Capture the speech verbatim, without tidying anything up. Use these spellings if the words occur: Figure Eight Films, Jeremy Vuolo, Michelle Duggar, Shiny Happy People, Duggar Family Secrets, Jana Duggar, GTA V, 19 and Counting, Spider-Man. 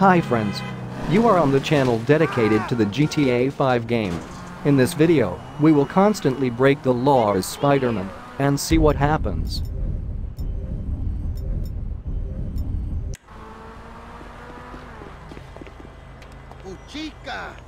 Hi friends, you are on the channel dedicated to the G T A five game. In this video, we will constantly break the law as Spider-Man and see what happens. Uchica.